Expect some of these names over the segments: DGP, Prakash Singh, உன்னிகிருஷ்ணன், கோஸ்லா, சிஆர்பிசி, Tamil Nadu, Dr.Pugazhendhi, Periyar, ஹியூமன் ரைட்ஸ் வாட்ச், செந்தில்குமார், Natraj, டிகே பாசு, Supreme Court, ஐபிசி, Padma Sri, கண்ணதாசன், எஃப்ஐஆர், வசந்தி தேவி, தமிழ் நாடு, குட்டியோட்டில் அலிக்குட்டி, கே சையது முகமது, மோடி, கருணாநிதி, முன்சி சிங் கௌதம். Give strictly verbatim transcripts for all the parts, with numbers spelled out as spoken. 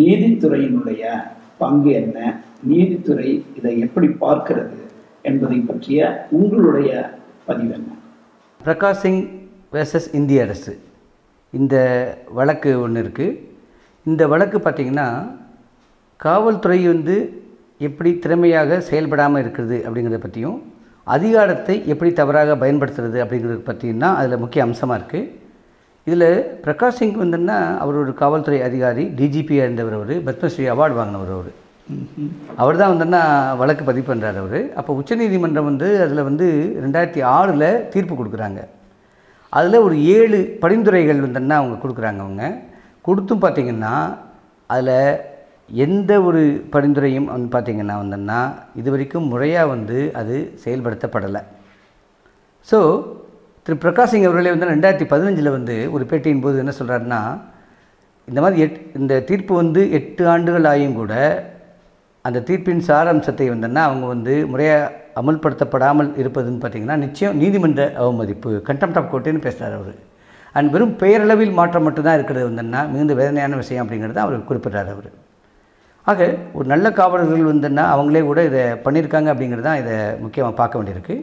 நீதித்துறையினுடைய பங்கு என்ன, நீதித்துறை இதை எப்படி பார்க்கிறது என்பதை பற்றிய உங்களுடைய பதிவு என்ன? பிரகாஷ் சிங் வேர்சஸ் இந்திய அரசு இந்த வழக்கு ஒன்று இருக்குது. இந்த வழக்கு பார்த்திங்கன்னா காவல்துறை வந்து எப்படி திறமையாக செயல்படாமல் இருக்கிறது அப்படிங்கிறத பற்றியும், அதிகாரத்தை எப்படி தவறாக பயன்படுத்துறது அப்படிங்கிறது பார்த்திங்கன்னா அதில் முக்கிய அம்சமாக இருக்குது. இதில் பிரகாஷ் சிங் வந்துன்னா அவர் ஒரு காவல்துறை அதிகாரி, டிஜிபியாக இருந்தவர், அவர் பத்மஸ்ரீ அவார்டு வாங்கினவர், அவர் அவர் தான் வந்துன்னா வழக்கு பதிவு பண்ணுறார் அவர். அப்போ உச்சநீதிமன்றம் வந்து அதில் வந்து ரெண்டாயிரத்தி ஆறில் தீர்ப்பு கொடுக்குறாங்க. அதில் ஒரு ஏழு பரிந்துரைகள் வந்துன்னா அவங்க கொடுக்குறாங்க. அவங்க கொடுத்தும் பார்த்திங்கன்னா அதில் எந்த ஒரு பரிந்துரையும் வந்து பார்த்திங்கன்னா வந்துன்னா இது வரைக்கும் முறையாக வந்து அது செயல்படுத்தப்படலை. ஸோ திரு பிரகாஷ் சிங் அவர்களே வந்து ரெண்டாயிரத்தி பதினஞ்சில் வந்து ஒரு பேட்டியின் போது என்ன சொல்கிறாருன்னா, இந்த மாதிரி எட் இந்த தீர்ப்பு வந்து எட்டு ஆண்டுகள் ஆகியும் கூட அந்த தீர்ப்பின் சாராம்சத்தை வந்துன்னா அவங்க வந்து முறையாக அமல்படுத்தப்படாமல் இருப்பதுன்னு பார்த்திங்கன்னா நிச்சயம் நீதிமன்ற அவமதிப்பு, கண்டெம்ட் ஆஃப் கோர்ட்டுன்னு பேசுகிறார் அவர். அண்ட் வெறும் பெயரளவில் மாற்றம் மட்டும்தான் இருக்கிறது வந்துன்னா மிகுந்த வேதனையான விஷயம் அப்படிங்கிறத அவர் குறிப்பிட்றார் அவர். ஆக ஒரு நல்ல காவலர்கள் வந்துன்னா அவங்களே கூட இதை பண்ணியிருக்காங்க அப்படிங்கிறது தான் இதை முக்கியமாக பார்க்க வேண்டியிருக்கு.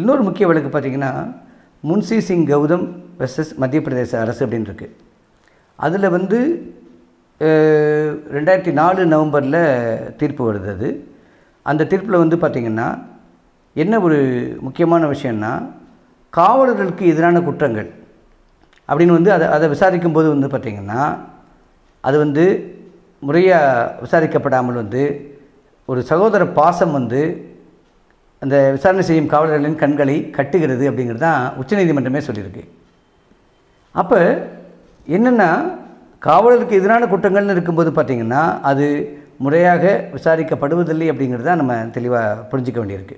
இன்னொரு முக்கிய வழக்கு பார்த்திங்கன்னா முன்சி சிங் கௌதம் வெர்சஸ் மத்திய பிரதேச அரசு அப்படின்னு இருக்குது. அதில் வந்து ரெண்டாயிரத்தி நாலு நவம்பரில் தீர்ப்பு வருது. அது அந்த தீர்ப்பில் வந்து பார்த்திங்கன்னா என்ன ஒரு முக்கியமான விஷயம்னா, காவலர்களுக்கு எதிரான குற்றங்கள் அப்படின்னு வந்து அதை அதை விசாரிக்கும் போது வந்து பார்த்திங்கன்னா அது வந்து முறையாக விசாரிக்கப்படாமல் வந்து ஒரு சகோதர பாசம் வந்து அந்த விசாரணை செய்யும் காவலர்களின் கண்களை கட்டுகிறது அப்படிங்கிறது தான் உச்சநீதிமன்றமே சொல்லியிருக்கு. அப்போ என்னென்னா காவலருக்கு எதிரான குற்றங்கள்னு இருக்கும்போது பார்த்திங்கன்னா அது முறையாக விசாரிக்கப்படுவதில்லை அப்படிங்கிறது தான் நம்ம தெளிவாக புரிஞ்சிக்க வேண்டியிருக்கு.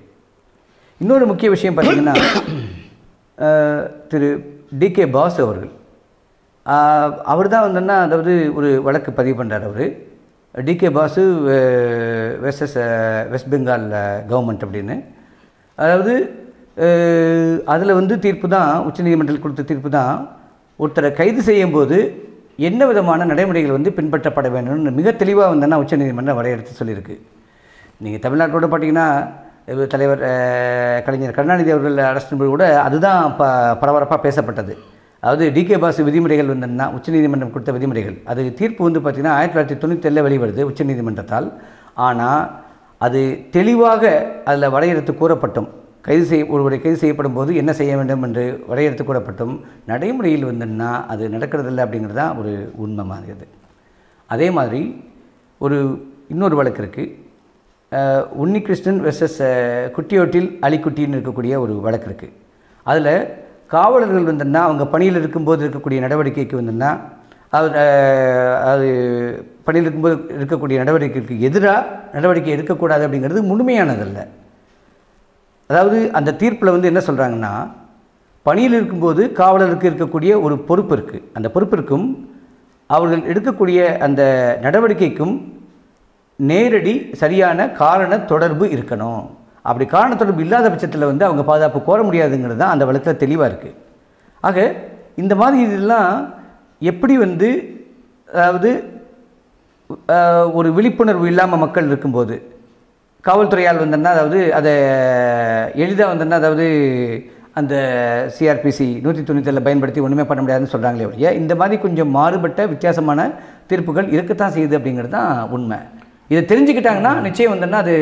இன்னொரு முக்கிய விஷயம் பார்த்திங்கன்னா திரு டி கே பாஸ் அவர்கள் அவர் தான் வந்துன்னா அதாவது ஒரு வழக்கு பதிவு பண்ணுறார் அவர். டிகே பாசு versus West Bengal government அப்படின்னு, அதாவது அதில் வந்து தீர்ப்பு தான் உச்சநீதிமன்றத்தில் கொடுத்த தீர்ப்பு தான் ஒருத்தரை கைது செய்யும் போது என்ன விதமான நடைமுறைகள் வந்து பின்பற்றப்பட வேண்டும்னு மிக தெளிவாக வந்தோன்னா உச்சநீதிமன்றம் வரையறுத்து சொல்லியிருக்கு. நீங்கள் தமிழ்நாட்டோட பார்த்திங்கன்னா தலைவர் கலைஞர் கருணாநிதி அவர்கள் அரசின்போது கூட அதுதான் ப பரபரப்பாக பேசப்பட்டது. அதாவது டிகே பாசு விதிமுறைகள் வந்துன்னா உச்சநீதிமன்றம் கொடுத்த விதிமுறைகள், அது தீர்ப்பு வந்து பார்த்திங்கன்னா ஆயிரத்தி தொள்ளாயிரத்தி தொண்ணூற்றி ஏழில் வெளிவருது உச்சநீதிமன்றத்தால். ஆனால் அது தெளிவாக அதில் வரையறுத்து கூறப்பட்டும், கைது செய் ஒருவரை கைது செய்யப்படும் போது என்ன செய்ய வேண்டும் என்று வரையறுத்து கூறப்பட்டும், நடைமுறையில் வந்துன்னா அது நடக்கிறதில்லை அப்படிங்கிறது தான் ஒரு உண்மை மாறியது. அதே மாதிரி ஒரு இன்னொரு வழக்கு இருக்குது, உன்னிகிருஷ்ணன் வெர்சஸ் குட்டியோட்டில் அலிக்குட்டின்னு இருக்கக்கூடிய ஒரு வழக்கு இருக்குது. அதில் காவலர்கள் வந்துன்னா அவங்க பணியில் இருக்கும்போது இருக்கக்கூடிய நடவடிக்கைக்கு வந்துன்னா அவர் அது பணியில் இருக்கும்போது இருக்கக்கூடிய நடவடிக்கைக்கு எதிராக நடவடிக்கை எடுக்கக்கூடாது அப்படிங்கிறது முழுமையானதல்ல. அதாவது அந்த தீர்ப்பில் வந்து என்ன சொல்கிறாங்கன்னா, பணியில் இருக்கும்போது காவலருக்கு இருக்கக்கூடிய ஒரு பொறுப்பு இருக்குது, அந்த பொறுப்பிற்கும் அவர்கள் எடுக்கக்கூடிய அந்த நடவடிக்கைக்கும் நேரடி சரியான காரண தொடர்பு இருக்கணும். அப்படி காரண தொடர்பு இல்லாத பட்சத்தில் வந்து அவங்க பாதுகாப்பு கோர முடியாதுங்கிறது தான் அந்த வழக்கில் தெளிவாக இருக்குது. ஆக இந்த மாதிரி இதெல்லாம் எப்படி வந்து அதாவது ஒரு விழிப்புணர்வு இல்லாமல் மக்கள் இருக்கும்போது காவல்துறையால் வந்தோன்னா அதாவது அதை எளிதாக வந்தோன்னா அதாவது அந்த சிஆர்பிசி நூற்றி தொண்ணூத்தேழில் பயன்படுத்தி ஒன்றுமே பண்ண முடியாதுன்னு சொல்கிறாங்களே ஒழிய, இந்த மாதிரி கொஞ்சம் மாறுபட்ட வித்தியாசமான தீர்ப்புகள் இருக்கத்தான் செய்யுது அப்படிங்கிறது தான் உண்மை. இதை தெரிஞ்சுக்கிட்டாங்கன்னா நிச்சயம் வந்தோன்னா அது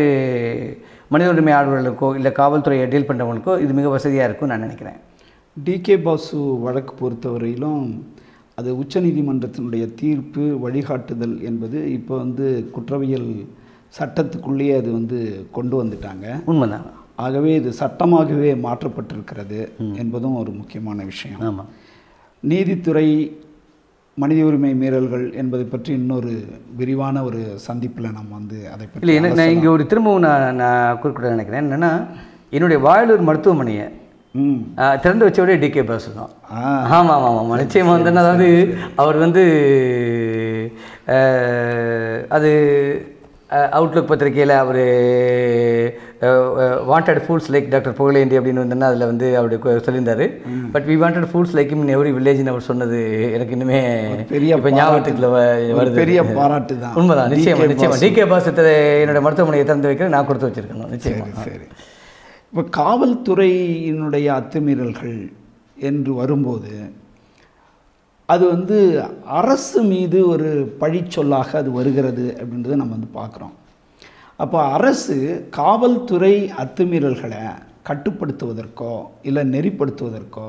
மனித உரிமை ஆர்வலர்களுக்கோ இல்லை காவல்துறையை டீல் பண்ணுறவங்களுக்கோ இது மிக வசதியாக இருக்கும்னு நான் நினைக்கிறேன். டிகே பாசு வழக்கு பொறுத்தவரையிலும் அது உச்சநீதிமன்றத்தினுடைய தீர்ப்பு வழிகாட்டுதல் என்பது இப்போ வந்து குற்றவியல் சட்டத்துக்குள்ளேயே அது வந்து கொண்டு வந்துட்டாங்க. உண்மைதான். ஆகவே இது சட்டமாகவே மாற்றப்பட்டிருக்கிறது என்பதும் ஒரு முக்கியமான விஷயம். ஆமாம். நீதித்துறை மனித உரிமை மீறல்கள் என்பதை பற்றி இன்னொரு விரிவான ஒரு சந்திப்பில் நம்ம வந்து அதை பற்றி இல்லை. என்ன நான் இங்கே ஒரு திரும்பவும் நான் நான் குறிப்பிட நினைக்கிறேன் என்னென்னா, என்னுடைய வாயலூர் மருத்துவமனையை திறந்து வச்சோடைய டிகே பாசு தான். ஆமாம் ஆமாம் ஆமாம் நிச்சயமாக வந்துன்னா அதாவது அவர் வந்து அது அவுட்லுக் பத்திரிகையில் அவர் uh, wanted fools like Doctor Pogalendi mm. But we wanted fools like him in every village in our Sonadu. D K அது வந்து அரசு மீது ஒரு பழிச்சொல்லாக அது வருகிறது அப்படின்றதை நம்ம வந்து பார்க்குறோம். அப்போ அரசு காவல்துறை அத்துமீறல்களை கட்டுப்படுத்துவதற்கோ இல்லை நெறிப்படுத்துவதற்கோ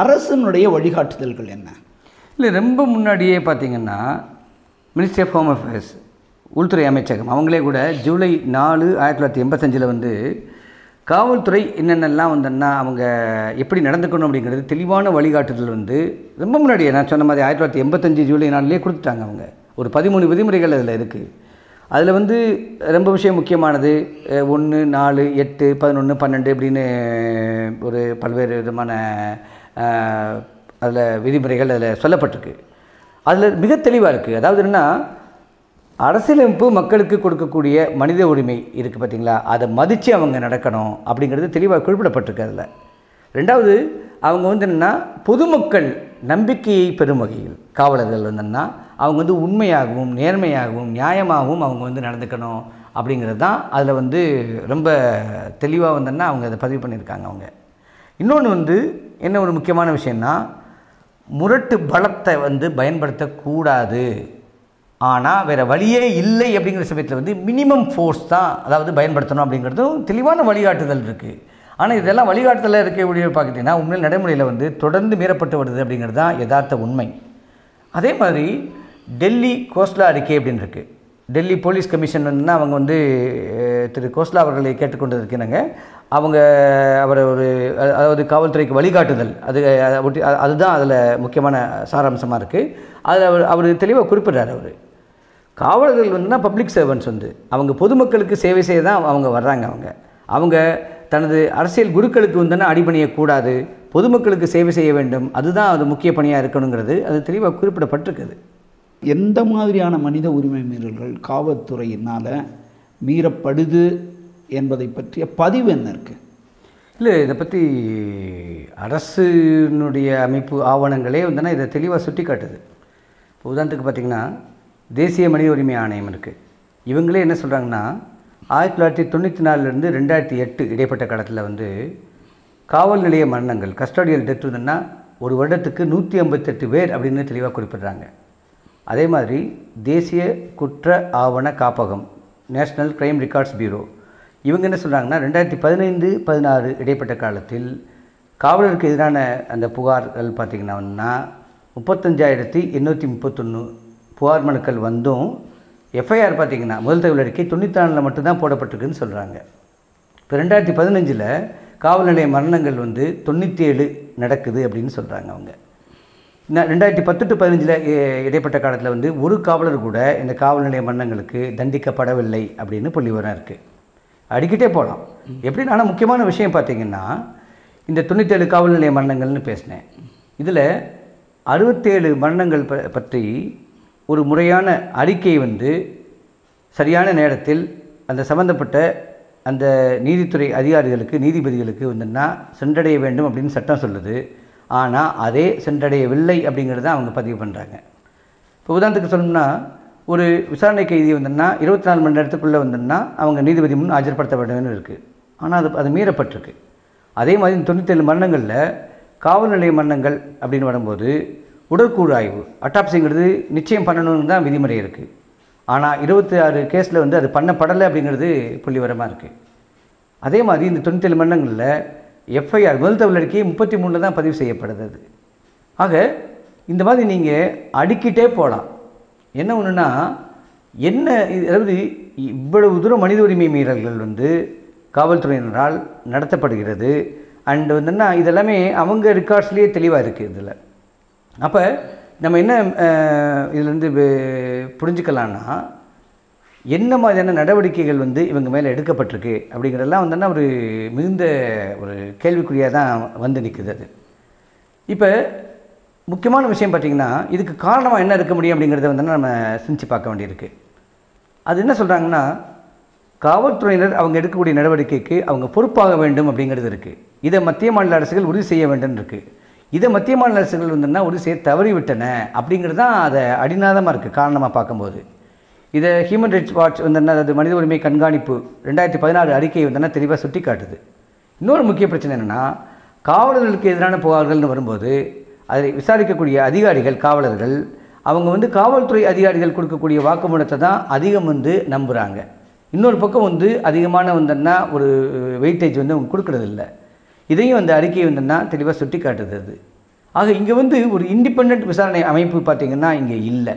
அரசினுடைய வழிகாட்டுதல்கள் என்ன? இல்லை ரொம்ப முன்னாடியே பார்த்தீங்கன்னா மினிஸ்ட்ரி ஆஃப் ஹோம் அஃபேர்ஸ் உள்துறை அமைச்சகம் அவங்களே கூட ஜூலை நாலு ஆயிரத்தி தொள்ளாயிரத்தி எண்பத்தஞ்சில் வந்து காவல்துறை என்னென்னலாம் வந்தன்னா அவங்க எப்படி நடந்துக்கணும் அப்படிங்கிறது தெளிவான வழிகாட்டுதல் வந்து ரொம்ப முன்னாடியே நான் சொன்ன மாதிரி ஆயிரத்தி தொள்ளாயிரத்தி எண்பத்தஞ்சு ஜூலை நாளிலே கொடுத்துட்டாங்க. அவங்க ஒரு பதிமூணு விதிமுறைகள் அதில் இருக்குது. அதில் வந்து ரொம்ப விஷயம் முக்கியமானது ஒன்று நாலு எட்டு பதினொன்று பன்னெண்டு இப்படின்னு ஒரு பல்வேறு விதமான அதில் விதிமுறைகள் அதில் சொல்லப்பட்டிருக்கு. அதில் மிக தெளிவாக இருக்குது. அதாவது என்னென்னா அரசியலமைப்பு மக்களுக்கு கொடுக்கக்கூடிய மனித உரிமை இருக்குது பார்த்தீங்களா, அதை மதித்து அவங்க நடக்கணும் அப்படிங்கிறது தெளிவாக குறிப்பிடப்பட்டிருக்கு. அதில் ரெண்டாவது அவங்க வந்து என்னென்னா பொதுமக்கள் நம்பிக்கையை பெறும் வகையில் காவலர்கள் வந்தோன்னா அவங்க வந்து உண்மையாகவும் நேர்மையாகவும் நியாயமாகவும் அவங்க வந்து நடந்துக்கணும் அப்படிங்கிறது தான் அதில் வந்து ரொம்ப தெளிவாக வந்தோன்னா அவங்க அதை பதிவு பண்ணியிருக்காங்க. அவங்க இன்னொன்று வந்து என்ன ஒரு முக்கியமான விஷயம்னா முரட்டு பலத்தை வந்து பயன்படுத்தக்கூடாது, ஆனால் வேறு வழியே இல்லை அப்படிங்கிற சமயத்தில் வந்து மினிமம் ஃபோர்ஸ் தான் அதாவது பயன்படுத்தணும் அப்படிங்கிறதும் தெளிவான வழிகாட்டுதல் இருக்குது. ஆனால் இதெல்லாம் வழிகாட்டுதலில் இருக்கக்கூடிய பார்த்திங்கன்னா உண்மையில் நடைமுறையில் வந்து தொடர்ந்து மீறப்பட்டு வருது அப்படிங்கிறது தான் யதார்த்த உண்மை. அதே மாதிரி டெல்லி கோஸ்லா அறிக்கை அப்படின்னு இருக்குது. டெல்லி போலீஸ் கமிஷன் வந்துன்னா அவங்க வந்து திரு கோஸ்லா அவர்களை கேட்டுக்கொண்டு இருக்கிறாங்க. அவங்க அவரை ஒரு அதாவது காவல்துறைக்கு வழிகாட்டுதல் அது அதுதான் அதில் முக்கியமான சாராம்சமாக இருக்குது. அதில் அவர் அவர் தெளிவாக குறிப்பிட்றார். அவர் காவலர்கள் வந்துன்னா பப்ளிக் சர்வன்ட்ஸ் வந்து அவங்க பொதுமக்களுக்கு சேவை செய்ய தான் அவங்க வர்றாங்க. அவங்க அவங்க தனது அரசியல் குருக்களுக்கு வந்துன்னா அடிபணியக்கூடாது, பொதுமக்களுக்கு சேவை செய்ய வேண்டும், அதுதான் அது முக்கிய பணியாக இருக்கணுங்கிறது அது தெளிவாக குறிப்பிடப்பட்டிருக்குது. எந்த மாதிரியான மனித உரிமை மீறல்கள் காவல்துறையினால் மீறப்படுது என்பதை பற்றிய பதிவு என்ன இருக்குது? இல்லை இதை பற்றி அரசினுடைய அமைப்பு ஆவணங்களே வந்துன்னா இதை தெளிவாக சுட்டி காட்டுது. இப்போ உதாரணத்துக்கு பார்த்திங்கன்னா தேசிய மனித உரிமை ஆணையம் இருக்குது. இவங்களே என்ன சொல்கிறாங்கன்னா ஆயிரத்தி தொள்ளாயிரத்தி தொண்ணூற்றி நாலுலேருந்து ரெண்டாயிரத்தி எட்டு இடைப்பட்ட காலத்தில் வந்து காவல் நிலைய மரணங்கள் கஸ்டோடியல் டெத் வந்துன்னா ஒரு வருடத்துக்கு நூற்றி ஐம்பத்தெட்டு பேர் அப்படின்னு தெளிவாக குறிப்பிட்றாங்க. அதே மாதிரி தேசிய குற்ற ஆவண காப்பகம் நேஷ்னல் கிரைம் ரெக்கார்ட்ஸ் பியூரோ இவங்க என்ன சொல்கிறாங்கன்னா ரெண்டாயிரத்தி பதினைந்து பதினாறு இடைப்பட்ட காலத்தில் காவலருக்கு எதிரான அந்த புகார்கள் பார்த்திங்கன்னா முப்பத்தஞ்சாயிரத்தி எண்ணூற்றி முப்பத்தொன்று புகார் மனுக்கள் வந்தும் எஃப்ஐஆர் பார்த்திங்கன்னா முதல் தகவல் அறிக்கை தொண்ணூற்றி நாலில் மட்டும்தான் போடப்பட்டிருக்குன்னு சொல்கிறாங்க. இப்போ ரெண்டாயிரத்தி பதினஞ்சில் காவல் நிலைய மரணங்கள் வந்து தொண்ணூற்றி ஏழு நடக்குது அப்படின்னு சொல்கிறாங்க. அவங்க நான் ரெண்டாயிரத்தி பத்து டு பதினஞ்சில் இடைப்பட்ட காலத்தில் வந்து ஒரு காவலர் கூட இந்த காவல் நிலைய மரணங்களுக்கு தண்டிக்கப்படவில்லை அப்படின்னு புள்ளிவரம் இருக்குது. அடிக்கிட்டே போகலாம் எப்படின்னு. ஆனால் முக்கியமான விஷயம் பார்த்திங்கன்னா இந்த தொண்ணூற்றி ஏழு காவல் நிலைய மரணங்கள்னு பேசினேன். இதில் அறுபத்தேழு மரணங்கள் ப பற்றி ஒரு முறையான அறிக்கை வந்து சரியான நேரத்தில் அந்த சம்பந்தப்பட்ட அந்த நீதித்துறை அதிகாரிகளுக்கு நீதிபதிகளுக்கு வந்துன்னா சென்றடைய வேண்டும் அப்படின்னு சட்டம் சொல்லுது. ஆனால் அதே சென்றடையவில்லை அப்படிங்கிறத அவங்க பதிவு பண்ணுறாங்க. இப்போ உதாரணத்துக்கு சொல்லணும்னா ஒரு விசாரணை கைதி வந்துன்னா இருபத்தி நாலு மணி நேரத்துக்குள்ளே வந்துன்னா அவங்க நீதிபதி முன் ஆஜர்படுத்த வேண்டும்னு இருக்குது. ஆனால் அது அது மீறப்பட்டிருக்கு. அதே மாதிரி தொண்ணூற்றேழு மரணங்களில் காவல் நிலைய மரணங்கள் அப்படின்னு வரும்போது உடற்கூறு ஆய்வு அட்டாப்சிங்கிறது நிச்சயம் பண்ணணும்னு தான் விதிமுறை இருக்குது. ஆனால் இருபத்தி ஆறு கேஸில் வந்து அது பண்ணப்படலை அப்படிங்கிறது புள்ளிவரமாக இருக்குது. அதே மாதிரி இந்த தொண்ணூற்றி ஏழு மரணங்களில் எஃப்ஐஆர் முதல் தகவல் அறிக்கை முப்பத்தி மூணில் தான் பதிவு செய்யப்படுது. அது ஆக இந்த மாதிரி நீங்கள் அடுக்கிட்டே போகலாம். என்ன ஒன்றுனா என்ன அதாவது இவ்வளவு தூரம் மனித உரிமை மீறல்கள் வந்து காவல்துறையினரால் நடத்தப்படுகிறது. அண்டு வந்துன்னா இதெல்லாமே அவங்க ரெக்கார்ட்ஸ்லேயே தெளிவாக இருக்குது. இதில் அப்போ நம்ம என்ன இதுலேருந்து புரிஞ்சுக்கலான்னா என்ன மாதிரியான நடவடிக்கைகள் வந்து இவங்க மேலே எடுக்கப்பட்டிருக்கு அப்படிங்கிறதெல்லாம் வந்துன்னா ஒரு மிகுந்த ஒரு கேள்விக்குறியாக தான் வந்து நிற்குது. அது இப்போ முக்கியமான விஷயம் பார்த்திங்கன்னா இதுக்கு காரணமாக என்ன இருக்க முடியும் அப்படிங்கிறத வந்து நம்ம சிந்திச்சு பார்க்க வேண்டியிருக்கு. அது என்ன சொல்கிறாங்கன்னா காவல்துறையினர் அவங்க எடுக்கக்கூடிய நடவடிக்கைக்கு அவங்க பொறுப்பாக வேண்டும் அப்படிங்கிறது இருக்குது. இதை மத்திய மாநில அரசுகள் உறுதி செய்ய வேண்டும் இருக்குது. இதை மத்திய மாநில அரசுகள் வந்துன்னா உறுதி செய்ய தவறிவிட்டன அப்படிங்கிறது தான் அதை அடிநாதமாக இருக்குது காரணமாக பார்க்கும்போது. இதை ஹியூமன் ரைட்ஸ் வாட்ச் வந்துன்னா அது மனித உரிமை கண்காணிப்பு ரெண்டாயிரத்தி பதினாறு அறிக்கையை வந்துன்னா தெளிவாக சுட்டி காட்டுது. இன்னொரு முக்கிய பிரச்சனை என்னென்னா, காவலர்களுக்கு எதிரான புகார்கள்னு வரும்போது அதை விசாரிக்கக்கூடிய அதிகாரிகள் காவலர்கள் அவங்க வந்து காவல்துறை அதிகாரிகள் கொடுக்கக்கூடிய வாக்குமூலத்தை தான் அதிகம் வந்து நம்புகிறாங்க. இன்னொரு பக்கம் வந்து அதிகமான வந்துன்னா ஒரு வெயிட்டேஜ் வந்து அவங்க கொடுக்கறதில்ல. இதையும் அந்த அறிக்கை வந்துன்னா தெளிவாக சுட்டி காட்டுது அது. ஆக இங்கே வந்து ஒரு இண்டிபெண்ட் விசாரணை அமைப்பு பார்த்திங்கன்னா இங்கே இல்லை.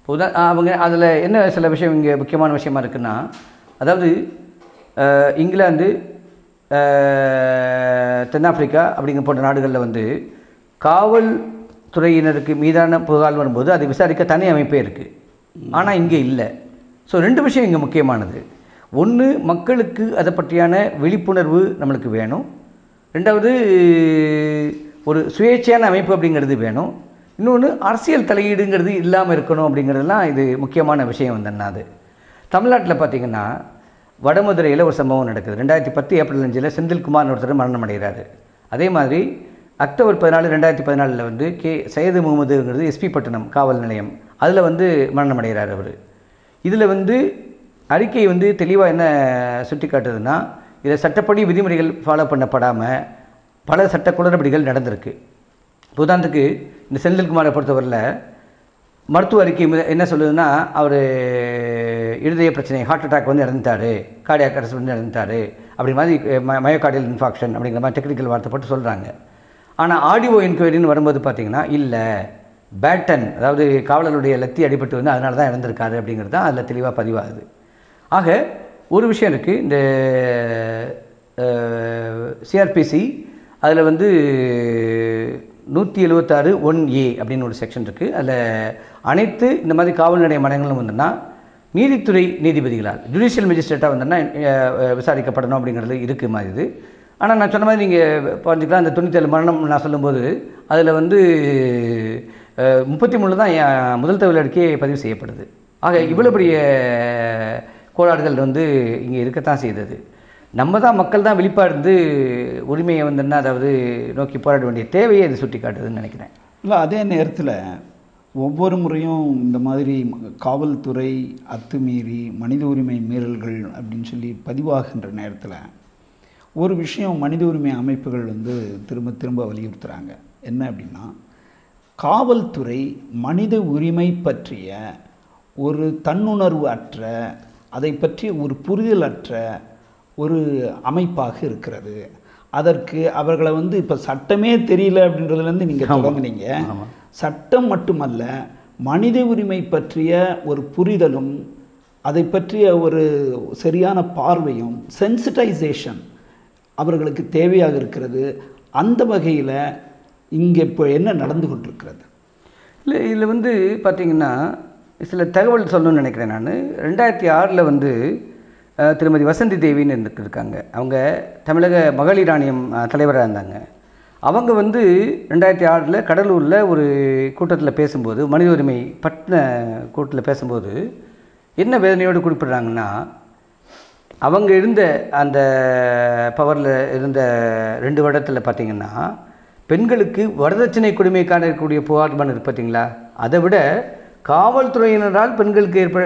இப்போ அவங்க அதில் என்ன சில விஷயம் இங்கே முக்கியமான விஷயமா இருக்குன்னா, அதாவது இங்கிலாந்து தென்னாப்பிரிக்கா அப்படிங்கிற போன்ற நாடுகளில் வந்து காவல்துறையினருக்கு மீதான புகார் வரும்போது அதை விசாரிக்க தனி அமைப்பே இருக்குது. ஆனால் இங்கே இல்லை. ஸோ ரெண்டு விஷயம் இங்கே முக்கியமானது. ஒன்று, மக்களுக்கு அதை பற்றியான விழிப்புணர்வு நம்மளுக்கு வேணும். ரெண்டாவது, ஒரு சுயேட்சையான அமைப்பு அப்படிங்கிறது வேணும். இன்னொன்று, அரசியல் தலையீடுங்கிறது இல்லாமல் இருக்கணும் அப்படிங்கிறதுலாம் இது முக்கியமான விஷயம் வந்துன்னா அது. தமிழ்நாட்டில் பார்த்திங்கன்னா வடமதுரையில் ஒரு சம்பவம் நடக்குது. ரெண்டாயிரத்தி பத்து ஏப்ரல் அஞ்சில் செந்தில்குமார் ஒருத்தர் மரணம் அடைகிறாரு. அதே மாதிரி அக்டோபர் பதினாலு ரெண்டாயிரத்தி பதினாலில் வந்து கே சையது முகமதுங்கிறது எஸ்பி பட்டினம் காவல் நிலையம் அதில் வந்து மரணம் அடைகிறார் அவர். இதில் வந்து அறிக்கை வந்து தெளிவாக என்ன சுட்டி காட்டுதுன்னா, இதில் சட்டப்படி விதிமுறைகள் ஃபாலோ பண்ணப்படாமல் பல சட்ட குளறுபடிகள் நடந்திருக்கு. உதாரணத்துக்கு இந்த செந்தில்குமாரை பொறுத்தவரையில் மருத்துவ அறிக்கை என்ன சொல்லுதுன்னா, அவர் இருதய பிரச்சனை ஹார்ட் அட்டாக் வந்து இறந்துட்டார், கார்டியாக் அரெஸ்ட் வந்து இறந்துட்டார், அப்படி மாதிரி மயோகார்டியல் இன்ஃபாக்ஷன் அப்படிங்கிற மாதிரி டெக்னிக்கல் வார்த்தை போட்டு சொல்கிறாங்க. ஆனால் ஆடியோ என்கொயரின்னு வரும்போது பார்த்திங்கன்னா இல்லை, பேட்டன் அதாவது காவலருடைய லத்தி அடிபட்டு வந்து அதனால தான் இறந்துருக்காரு அப்படிங்கிறது தான் அதில் தெளிவாக பதிவாகுது. ஆக ஒரு விஷயம் இருக்குது, இந்த சிஆர்பிசி அதில் வந்து நூற்றி எழுபத்தாறு ஒன் ஏ அப்படின்னு ஒரு செக்ஷன் இருக்குது. அதில் அனைத்து இந்த மாதிரி காவல் நிலைய மரணங்களும் வந்துன்னா நீதித்துறை நீதிபதிகளால் ஜுடிஷியல் மேஜிஸ்ட்ரேட்டாக வந்துன்னா விசாரிக்கப்படணும் அப்படிங்கிறது இருக்குது மாதிரி இது. ஆனால் நான் சொன்ன மாதிரி நீங்கள் பார்த்துக்கலாம், அந்த தொண்ணூற்றி ஏழு மரணம் நான் சொல்லும்போது அதில் வந்து முப்பத்தி மூணு தான் முதல் தகவல் அறிக்கையே பதிவு செய்யப்படுது. ஆக இவ்வளோ பெரிய கோளாறுகள் வந்து இங்கே இருக்கத்தான் செய்தது. நம்ம தான் மக்கள் தான் விழிப்பாக இருந்து உரிமையை வந்துன்னா அதாவது நோக்கி போராட வேண்டிய தேவையை இது சுட்டி காட்டுதுன்னு நினைக்கிறேன். இல்லை, அதே நேரத்தில் ஒவ்வொரு முறையும் இந்த மாதிரி காவல்துறை அத்துமீறி மனித உரிமை மீறல்கள் அப்படின்னு சொல்லி பதிவாகின்ற நேரத்தில் ஒரு விஷயம் மனித உரிமை அமைப்புகள் வந்து திரும்ப திரும்ப வலியுறுத்துகிறாங்க. என்ன அப்படின்னா, காவல்துறை மனித உரிமை பற்றிய ஒரு தன்னுணர்வு அற்ற, அதை பற்றிய ஒரு புரிதல் அற்ற ஒரு அமைப்பாக இருக்கிறது. அதற்கு அவர்களை வந்து இப்போ சட்டமே தெரியல அப்படின்றதுலேருந்து நீங்கள் தொடங்குனீங்க. சட்டம் மட்டுமல்ல, மனித உரிமை பற்றிய ஒரு புரிதலும் அதை பற்றிய ஒரு சரியான பார்வையும் சென்சிட்டைசேஷன் அவர்களுக்கு தேவையாக இருக்கிறது. அந்த வகையில் இங்கே இப்போ என்ன நடந்து கொண்டிருக்கிறது? இல்லை, இதில் வந்து பார்த்திங்கன்னா சில தகவல் சொல்லணும்னு நினைக்கிறேன் நான். ரெண்டாயிரத்தி ஆறில் வந்து திருமதி வசந்தி தேவின்னு இருந்துக்கிருக்காங்க. அவங்க தமிழக மகளிர் ஆணையம் தலைவராக இருந்தாங்க. அவங்க வந்து ரெண்டாயிரத்தி ஆறில் கடலூரில் ஒரு கூட்டத்தில் பேசும்போது, மனித உரிமை பற்றின கூட்டத்தில் பேசும்போது என்ன வேதனையோடு குறிப்பிட்றாங்கன்னா, அவங்க இருந்த அந்த பவரில் இருந்த ரெண்டு வருடத்தில் பார்த்திங்கன்னா பெண்களுக்கு வரதட்சணை கொடுமைக்கான இருக்கக்கூடிய புகார்மன் இருக்குது பார்த்திங்களா, அதை விட காவல்துறையினரால் பெண்களுக்கு ஏற்ப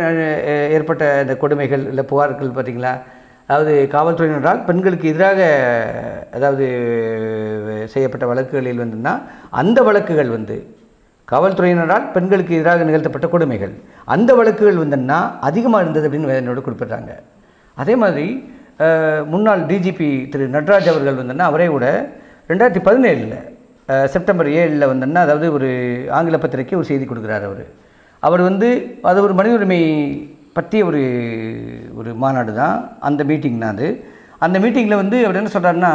ஏற்பட்ட இந்த கொடுமைகள் இல்லை புகார்கள் பார்த்திங்களா, அதாவது காவல்துறையினரால் பெண்களுக்கு எதிராக அதாவது செய்யப்பட்ட வழக்குகளில் வந்துன்னா அந்த வழக்குகள் வந்து காவல்துறையினரால் பெண்களுக்கு எதிராக நிகழ்த்தப்பட்ட கொடுமைகள் அந்த வழக்குகள் வந்துன்னா அதிகமாக இருந்தது அப்படின்னு என்னோட குறிப்பிட்றாங்க. அதே மாதிரி முன்னாள் டிஜிபி திரு நட்ராஜ் அவர்கள் வந்துன்னா அவரே கூட ரெண்டாயிரத்தி பதினேழில் செப்டம்பர் ஏழில் வந்துன்னா அதாவது ஒரு ஆங்கில பத்திரிக்கை ஒரு செய்தி கொடுக்குறாரு அவர். அவர் வந்து அது ஒரு மனித உரிமை பற்றிய ஒரு ஒரு மாநாடு தான், அந்த மீட்டிங் தான் அது. அந்த மீட்டிங்கில் வந்து அவர் என்ன சொல்கிறாருன்னா,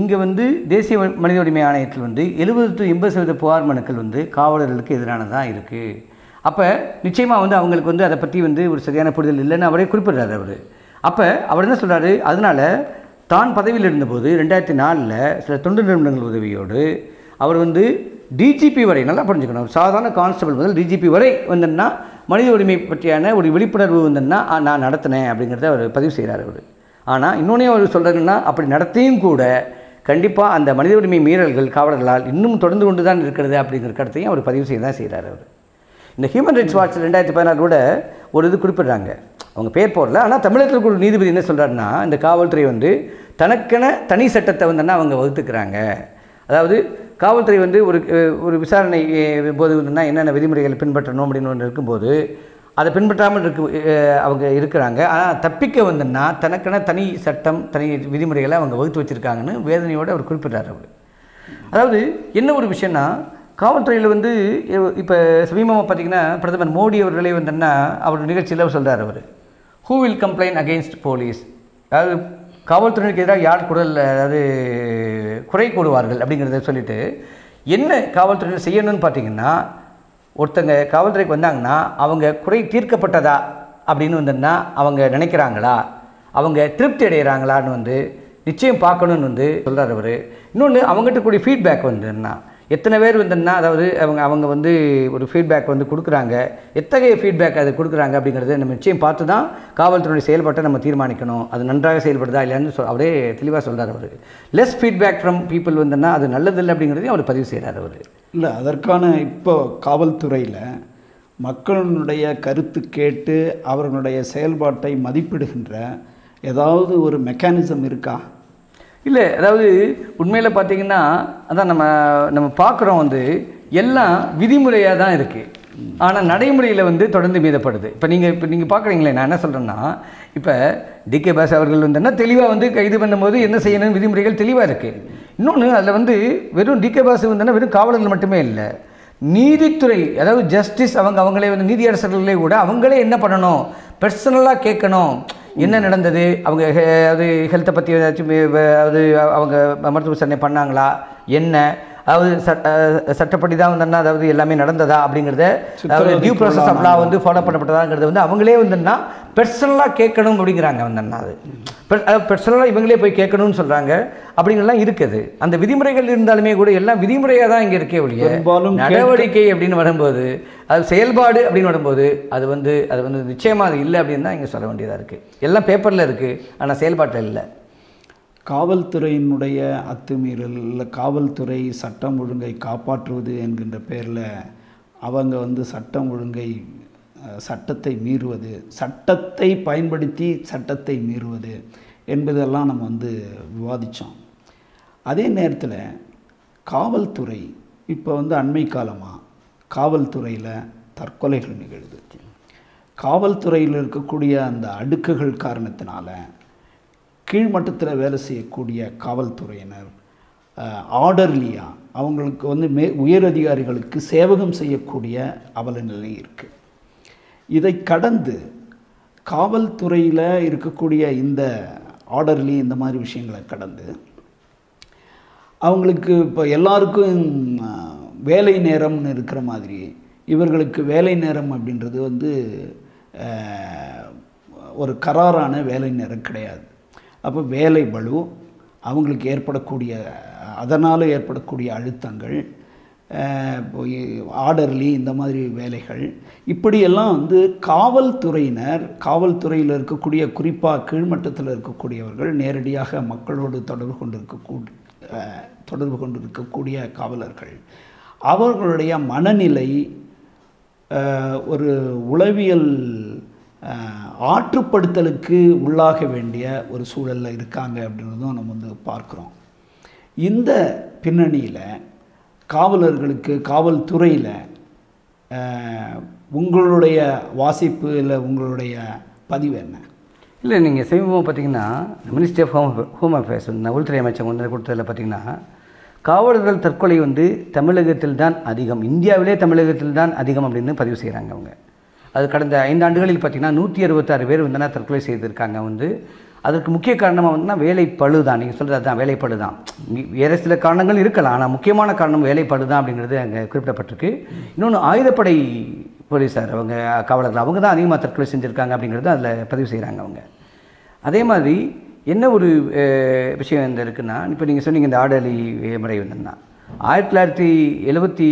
இங்கே வந்து தேசிய மனித உரிமை ஆணையத்தில் வந்து எழுபது டு எண்பது சதவீத புகார் மனுக்கள் வந்து காவலர்களுக்கு எதிரானதான் இருக்குது. அப்போ நிச்சயமாக வந்து அவங்களுக்கு வந்து அதை பற்றி வந்து ஒரு சரியான புரிதல் இல்லைன்னு அவரே குறிப்பிட்றாரு அவர். அப்போ அவர் என்ன சொல்கிறாரு, அதனால் தான் பதவியில் இருந்தபோது ரெண்டாயிரத்தி நாலில் சில தொண்டு நிறுவனங்கள் உதவியோடு அவர் வந்து டிஜிபி வரை, நல்லா புரிஞ்சுக்கணும், சாதாரண கான்ஸ்டபிள் முதல் டிஜிபி வரை வந்துன்னா மனித உரிமை பற்றியான ஒரு விழிப்புணர்வு வந்துன்னா நான் நடத்தினேன் அப்படிங்கிறத அவர் பதிவு செய்கிறார் அவர். ஆனால் இன்னொன்னே அவர் சொல்கிறாருன்னா அப்படி நடத்தியும் கூட கண்டிப்பாக அந்த மனித உரிமை மீறல்கள் காவலர்களால் இன்னும் தொடர்ந்து கொண்டு தான் இருக்கிறது அப்படிங்கிற கருத்தையும் அவர் பதிவு செய்ய தான் செய்கிறார் அவர். இந்த ஹியூமன் ரைட்ஸ் வாட்ச் ரெண்டாயிரத்தி பதினாலு கூட ஒரு இது குறிப்பிட்றாங்க, அவங்க பேர் போடல. ஆனால் தமிழகத்திற்கு ஒரு நீதிபதி என்ன சொல்கிறாருன்னா, இந்த காவல்துறை வந்து தனக்கென தனி சட்டத்தை வந்துன்னா அவங்க வகுத்துக்கிறாங்க. அதாவது காவல்துறை வந்து ஒரு ஒரு விசாரணை போது வந்துன்னா என்னென்ன விதிமுறைகளை பின்பற்றணும் அப்படின்னு ஒன்று இருக்கும்போது அதை பின்பற்றாமல் இருக்கு அவங்க இருக்கிறாங்க. ஆனால் தப்பிக்க வந்துன்னா தனக்கென தனி சட்டம் தனி விதிமுறைகளை அவங்க வகுத்து வச்சுருக்காங்கன்னு வேதனையோடு அவர் குறிப்பிட்டார் அவர். அதாவது என்ன ஒரு விஷயம்னா, காவல்துறையில் வந்து இப்போ சமீபமாக பார்த்திங்கன்னா பிரதமர் மோடி அவர்களே வந்துன்னா அவர் நிகழ்ச்சியில் சொல்கிறார் அவர், who will complaint against police, அதாவது காவல்துறையினருக்கு எதிராக யார் குரல் அதாவது குறை கூடுவார்கள் அப்படிங்கிறத சொல்லிவிட்டு என்ன காவல்துறையினர் செய்யணும்னு பார்த்திங்கன்னா, ஒருத்தங்க காவல்துறைக்கு வந்தாங்கன்னா அவங்க குறை தீர்க்கப்பட்டதா அப்படின்னு வந்துன்னா அவங்க நினைக்கிறாங்களா, அவங்க திருப்தி அடைகிறாங்களான்னு வந்து நிச்சயம் பார்க்கணுன்னு வந்து சொல்கிறார் அவர். இன்னொன்று அவங்ககிட்ட கூடிய ஃபீட்பேக் வந்துன்னா எத்தனை பேர் வந்துன்னா அதாவது அவங்க அவங்க வந்து ஒரு ஃபீட்பேக் வந்து கொடுக்குறாங்க, எத்தகைய ஃபீட்பேக் அது கொடுக்குறாங்க அப்படிங்கிறத நம்ம நிச்சயம் பார்த்து தான் காவல்துறையுடைய செயல்பாட்டை நம்ம தீர்மானிக்கணும், அது நன்றாக செயல்படுதா இல்லைன்னு சொல் அவரே தெளிவாக சொல்கிறார் அவர். லெஸ் ஃபீட்பேக் ஃப்ரம் பீப்புள் வந்துன்னா அது நல்லதில்லை அப்படிங்கிறதையும் அவர் பதிவு செய்கிறார் அவர். இல்லை, அதற்கான இப்போ காவல்துறையில் மக்களுடைய கருத்து கேட்டு அவர்களுடைய செயல்பாட்டை மதிப்பிடுகின்ற ஏதாவது ஒரு மெக்கானிசம் இருக்கா? இல்லை, அதாவது உண்மையில் பார்த்திங்கன்னா அதான் நம்ம நம்ம பார்க்குறோம் வந்து எல்லாம் விதிமுறையாக தான் இருக்குது, ஆனால் நடைமுறையில் வந்து தொடர்ந்து மீறப்படுது. இப்போ நீங்கள் இப்போ நீங்கள் பார்க்குறீங்களே, நான் என்ன சொல்கிறேன்னா, இப்போ டி கே பாஸ் அவர்கள் வந்துன்னா தெளிவாக வந்து கைது பண்ணும்போது என்ன செய்யணும் விதிமுறைகள் தெளிவாக இருக்குது. இன்னொன்று அதில் வந்து வெறும் டி கே பாஸ் வந்துன்னா வெறும் காவலர்கள் மட்டுமே இல்லை, நீதித்துறை அதாவது ஜஸ்டிஸ் அவங்க அவங்களே வந்து நீதியரசர்களே கூட அவங்களே என்ன பண்ணணும், பர்சனலாக கேட்கணும் என்ன நடந்தது, அவங்க அது ஹெல்த்தை பற்றி ஏதாச்சும் அது அவங்க மருத்துவ விசாரணை பண்ணாங்களா என்ன, அதாவது சட்டப்படி தான் வந்துன்னா அதாவது எல்லாமே நடந்ததா அப்படிங்கிறத, அதாவது டியூ ப்ராசஸ் அப்படிலாம் வந்து ஃபாலோ பண்ணப்பட்டதாங்கிறது வந்து அவங்களே வந்துன்னா பெர்சனலாக கேட்கணும் அப்படிங்கிறாங்க வந்துன்னா, அது பெர்சனலாக இவங்களே போய் கேட்கணும்னு சொல்கிறாங்க அப்படிங்கிறலாம் இருக்குது. அந்த விதிமுறைகள் இருந்தாலுமே கூட எல்லாம் விதிமுறையாக தான் இங்கே இருக்கே ஒழிய நடவடிக்கை அப்படின்னு வரும்போது அது செயல்பாடு அப்படின்னு வரும்போது அது வந்து அது வந்து நிச்சயமாக அது இல்லை அப்படின்னு தான் இங்கே சொல்ல வேண்டியதாக இருக்குது. எல்லாம் பேப்பரில் இருக்குது ஆனால் செயல்பாட்டில் இல்லை. காவல்துறையினுடைய அத்துமீறல் இல்லை, காவல்துறை சட்டம் ஒழுங்கை காப்பாற்றுவது என்கின்ற பேரில் அவங்க வந்து சட்டம் ஒழுங்கை சட்டத்தை மீறுவது, சட்டத்தை பயன்படுத்தி சட்டத்தை மீறுவது என்பதெல்லாம் நம்ம வந்து விவாதித்தோம். அதே நேரத்தில் காவல்துறை இப்போ வந்து அண்மை காலமாக காவல்துறையில் தற்கொலைகள் நிகழ்ந்து, காவல்துறையில் இருக்கக்கூடிய அந்த அடுக்குகள் காரணத்தினால கீழ்மட்டத்தில் வேலை செய்யக்கூடிய காவல்துறையினர் ஆர்டர்லியாக அவங்களுக்கு வந்து மே உயரதிகாரிகளுக்கு சேவகம் செய்யக்கூடிய அவல நிலை இருக்குது. இதை கடந்து காவல்துறையில் இருக்கக்கூடிய இந்த ஆர்டர்லி இந்த மாதிரி விஷயங்களை கடந்து அவங்களுக்கு இப்போ எல்லாருக்கும் வேலை நேரம்னு இருக்கிற மாதிரி இவர்களுக்கு வேலை நேரம் அப்படின்றது வந்து ஒரு கராரான வேலை நேரம் கிடையாது. அப்போ வேலை பளு, அவங்களுக்கு ஏற்படக்கூடிய அதனால் ஏற்படக்கூடிய அழுத்தங்கள், ஆர்டர்லி இந்த மாதிரி வேலைகள், இப்படியெல்லாம் வந்து காவல்துறையினர் காவல்துறையில் இருக்கக்கூடிய குறிப்பாக கீழ்மட்டத்தில் இருக்கக்கூடியவர்கள் நேரடியாக மக்களோடு தொடர்பு கொண்டிருக்கக்கூ தொடர்பு கொண்டிருக்கக்கூடிய காவலர்கள் அவர்களுடைய மனநிலை ஒரு உளவியல் ஆற்றுப்படுத்தலுக்கு உள்ளாக வேண்டிய ஒரு சூழலில் இருக்காங்க அப்படின்றதும் நம்ம வந்து பார்க்குறோம். இந்த பின்னணியில் காவலர்களுக்கு காவல்துறையில் உங்களுடைய வாசிப்பு இல்லை உங்களுடைய பதிவு என்ன? இல்லை, நீங்கள் சமீபமாக பார்த்திங்கன்னா ministry of home home affairs வந்து உள்துறை அமைச்சர் ஒன்று கொடுத்ததில் பார்த்திங்கன்னா காவலர்கள் தற்கொலை வந்து தமிழகத்தில் தான் அதிகம், இந்தியாவிலே தமிழகத்தில் தான் அதிகம் அப்படின்னு பதிவு செய்கிறாங்க அவங்க. அது கடந்த ஐந்து ஆண்டுகளில் பார்த்திங்கன்னா நூற்றி அறுபத்தாறு பேர் வந்துன்னா தற்கொலை செய்திருக்காங்க வந்து. அதற்கு முக்கிய காரணமாக வந்துன்னா வேலைப்பழு தான். நீங்கள் சொல்கிறது அதுதான், வேலைப்பழு தான். வேறு சில காரணங்கள் இருக்கலாம், ஆனால் முக்கியமான காரணம் வேலைப்பழு தான் அப்படிங்கிறது அங்கே குறிப்பிடப்பட்டிருக்கு. இன்னொன்று ஆயுதப்படை போலீஸார் அவங்க காவலர்கள் அவங்க தான் அதிகமாக தற்கொலை செஞ்சுருக்காங்க அப்படிங்கிறது அதில் பதிவு செய்கிறாங்க அவங்க. அதே மாதிரி என்ன ஒரு விஷயம் இந்த இருக்குன்னா, இப்போ நீங்கள் சொன்னீங்க இந்த ஆடலி முறை வந்துன்னா ஆயிரத்தி தொள்ளாயிரத்தி எழுபத்தி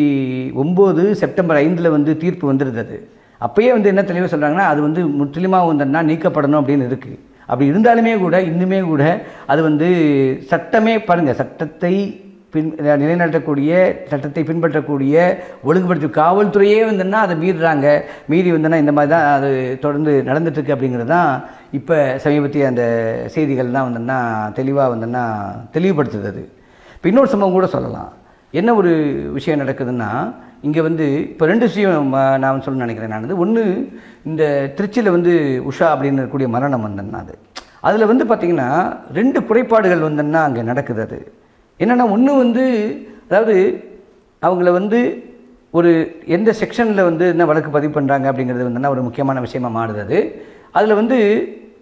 ஒம்பது செப்டம்பர் ஐந்தில் வந்து தீர்ப்பு வந்திருந்தது. அப்பயே வந்து என்ன தெளிவா சொல்றாங்கன்னா அது வந்து முற்றிலுமா வந்தன்னா நீக்கப்படணும் அப்படினு இருக்கு. அப்படி இருந்தாலுமே கூட இன்னுமே கூட அது வந்து சட்டமே பாருங்க சட்டத்தை பின் நிலைநாட்டக்கூடிய சட்டத்தை பின்பற்றக்கூடிய ஒழுங்குபடுத்தி காவல்துறையே வந்துன்னா அதை மீறுறாங்க மீறி வந்துன்னா இந்த மாதிரி தான் அது தொடர்ந்து நடந்துட்டு இருக்கு அப்படிங்கிறது தான் இப்போ சமீபத்திய அந்த செய்திகள் தான் வந்துன்னா தெளிவாக வந்துன்னா தெளிவுபடுத்துது. அது இப்போ இன்னொரு சம்பவம் கூட சொல்லலாம். என்ன ஒரு விஷயம் நடக்குதுன்னா இங்கே வந்து இப்போ ரெண்டு விஷயம் நான் சொல்லணும்னு நினைக்கிறேன். நான் வந்து ஒன்று இந்த திருச்சியில் வந்து உஷா அப்படின்னு இருக்கக்கூடிய மரணம் வந்துன்னா அது அதில் வந்து பார்த்திங்கன்னா ரெண்டு குறைபாடுகள் வந்துன்னா அங்கே நடக்குது. அது என்னென்னா ஒன்று வந்து அதாவது அவங்கள வந்து ஒரு எந்த செக்ஷனில் வந்து என்ன வழக்கு பதிவு பண்ணுறாங்க அப்படிங்கிறது வந்துன்னா ஒரு முக்கியமான விஷயமாக மாறுது. அதில் வந்து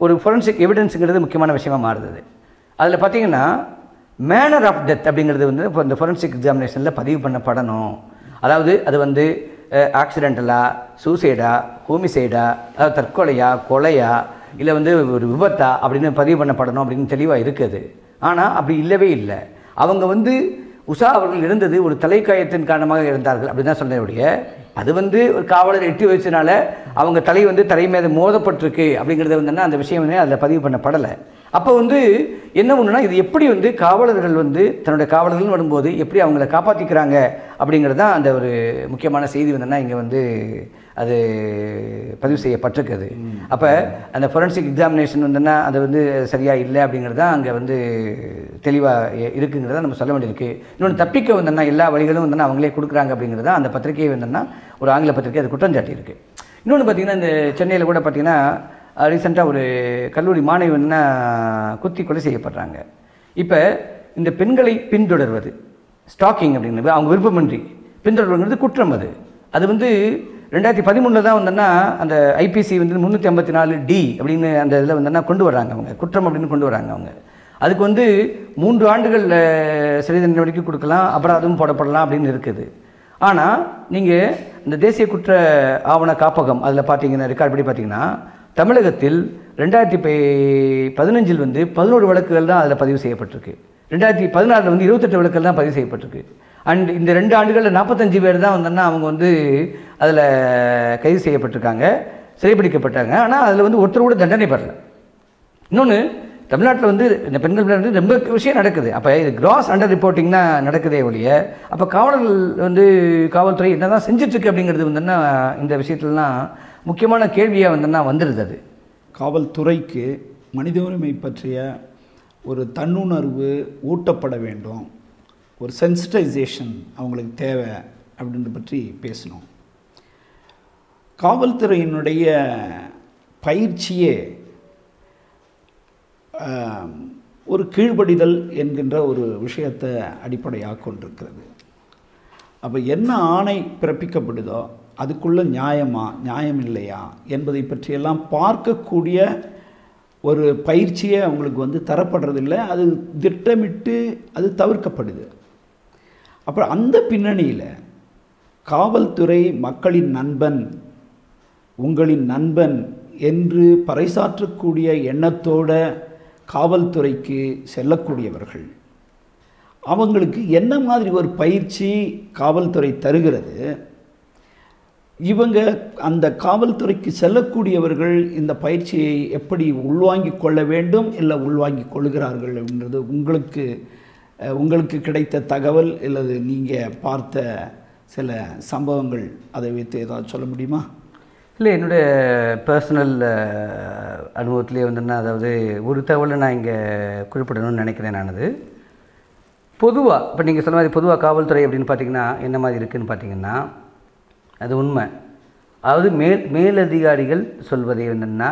ஒரு ஃபொரன்சிக் எவிடன்ஸுங்கிறது முக்கியமான விஷயமாக மாறுது. அதில் பார்த்திங்கன்னா மேனர் ஆஃப் டெத் அப்படிங்கிறது வந்து இப்போ இந்த ஃபொரன்சிக் எக்ஸாமினேஷனில் பதிவு பண்ணப்படணும். அதாவது அது வந்து ஆக்சிடென்டலா சூசைடா ஹோமிசைடா அதாவது தற்கொலையா கொலையா இல்லை வந்து ஒரு விபத்தா அப்படின்னு பதிவு பண்ணப்படணும் அப்படின்னு தெளிவாக இருக்குது. ஆனால் அப்படி இல்லவே இல்லை. அவங்க வந்து உஷா அவர்கள் இருந்தது ஒரு தலைக்காயத்தின் காரணமாக இருந்தார்கள் அப்படின்னு தான் சொன்னபடியே அது வந்து ஒரு காவலர் எட்டி வச்சனால அவங்க தலை வந்து தலை மேலே மோதப்பட்டிருக்கு அப்படிங்கிறது வந்துன்னா அந்த விஷயம் வந்து அதில் பதிவு பண்ணப்படலை. அப்போ வந்து என்ன ஒன்றுனா இது எப்படி வந்து காவலர்கள் வந்து தன்னுடைய காவலர்கள் வரும்போது எப்படி அவங்கள காப்பாற்றிக்கிறாங்க அப்படிங்கிறது தான் அந்த ஒரு முக்கியமான செய்தி வந்துன்னா இங்கே வந்து அது பதிவு செய்யப்பட்டிருக்குது. அப்போ அந்த ஃபொரன்சிக் எக்ஸாமினேஷன் வந்துன்னா அது வந்து சரியாக இல்லை அப்படிங்கிறது தான் அங்கே வந்து தெளிவாக இருக்குங்கிறத நம்ம சொல்ல வேண்டியிருக்கு. இன்னொன்று தப்பிக்க வந்துன்னா எல்லா வழிகளும் வந்துன்னா அவங்களே கொடுக்குறாங்க அப்படிங்கிறது தான் அந்த பத்திரிகையை வந்துன்னா ஒரு ஆங்கில பத்திரிகை அது குற்றம் சாட்டியிருக்கு. இன்னொன்று பார்த்திங்கன்னா இந்த சென்னையில் கூட பார்த்திங்கன்னா ரீசெண்டாக ஒரு கல்லூரி மாணவன்னா குத்தி கொலை செய்யப்படுறாங்க. இப்போ இந்த பெண்களை பின்தொடர்வது ஸ்டாக்கிங் அப்படிங்கிறது அவங்க விருப்பமின்றி பின்தொடர்வதுங்கிறது குற்றம். அது அது வந்து ரெண்டாயிரத்தி பதிமூணில் தான் வந்தோன்னா அந்த ஐபிசி வந்து முந்நூற்றி ஐம்பத்தி நாலு டி அப்படின்னு அந்த இதில் வந்தோன்னா கொண்டு வர்றாங்க அவங்க குற்றம் அப்படின்னு கொண்டு வர்றாங்க. அவங்க அதுக்கு வந்து மூன்று ஆண்டுகள் சிறை தண்டனை வரைக்கும் கொடுக்கலாம் அபராதமும் போடப்படலாம் அப்படின்னு இருக்குது. ஆனால் நீங்கள் இந்த தேசிய குற்ற ஆவண காப்பகம் அதில் பார்த்தீங்கன்னா ரெக்கார்ட் படி பார்த்தீங்கன்னா தமிழகத்தில் ரெண்டாயிரத்தி பை பதினஞ்சில் வந்து பதினோரு வழக்குகள் தான் அதில் பதிவு செய்யப்பட்டிருக்கு. ரெண்டாயிரத்தி பதினாறில் வந்து இருபத்தெட்டு வழக்குகள் தான் பதிவு செய்யப்பட்டிருக்கு. அண்ட் இந்த ரெண்டு ஆண்டுகளில் நாற்பத்தஞ்சு பேர் தான் வந்தோன்னா அவங்க வந்து அதில் கைது செய்யப்பட்டிருக்காங்க சிறைப்பிடிக்கப்பட்டாங்க. ஆனால் அதில் வந்து ஒருத்தர் கூட தண்டனை பெறல. இன்னொன்று தமிழ்நாட்டில் வந்து இந்த பெண்கள் வந்து ரொம்ப விஷயம் நடக்குது. அப்போ இது கிராஸ் அண்டர் ரிப்போர்ட்டிங் தான் நடக்குதே ஒழிய அப்போ காவலர்கள் வந்து காவல்துறை என்ன தான் செஞ்சிட்ருக்கு அப்படிங்கிறது வந்துன்னா இந்த விஷயத்துலலாம் முக்கியமான கேள்வியாக வந்துன்னா வந்துடுது. அது காவல்துறைக்கு மனித உரிமை பற்றிய ஒரு தன்னுணர்வு ஊட்டப்பட வேண்டும், ஒரு சென்சிட்டைசேஷன் அவங்களுக்கு தேவை அப்படின்ற பற்றி பேசணும். காவல்துறையினுடைய பயிற்சியே ஒரு கீழ்படிதல் என்கின்ற ஒரு விஷயத்தை அடிப்படையாக கொண்டிருக்கிறது. அப்போ என்ன ஆணை பிறப்பிக்கப்படுதோ அதுக்குள்ளே நியாயமா நியாயம் இல்லையா என்பதை பற்றியெல்லாம் பார்க்கக்கூடிய ஒரு பயிற்சியே அவங்களுக்கு வந்து தரப்படுறதில்லை. அது திட்டமிட்டு அது தவிர்க்கப்படுது. அப்புறம் அந்த பின்னணியில் காவல்துறை மக்களின் நண்பன் உங்களின் நண்பன் என்று பறைசாற்றக்கூடிய எண்ணத்தோட காவல்துறைக்கு செல்லக்கூடியவர்கள் அவங்களுக்கு என்ன மாதிரி ஒரு பயிற்சி காவல்துறை தருகிறது? இவங்க அந்த காவல்துறைக்கு செல்லக்கூடியவர்கள் இந்த பயிற்சியை எப்படி உள்வாங்கி கொள்ள வேண்டும் இல்லை உள்வாங்கி கொள்கிறார்கள் அப்படின்றது உங்களுக்கு உங்களுக்கு கிடைத்த தகவல் அல்லது நீங்கள் பார்த்த சில சம்பவங்கள் அதை வைத்து ஏதாவது சொல்ல முடியுமா? இல்லை என்னுடைய பர்சனல் அனுபவத்திலே வந்துன்னா அதாவது ஒரு தகவலை நான் இங்கே குறிப்பிடணும்னு நினைக்கிறேன். நானது பொதுவாக இப்போ நீங்கள் சொன்ன மாதிரி பொதுவாக காவல்துறை அப்படின்னு பார்த்திங்கன்னா என்ன மாதிரி இருக்குதுன்னு பார்த்திங்கன்னா அது உண்மை. அதாவது மேல் மேலதிகாரிகள் சொல்வதை வந்துன்னா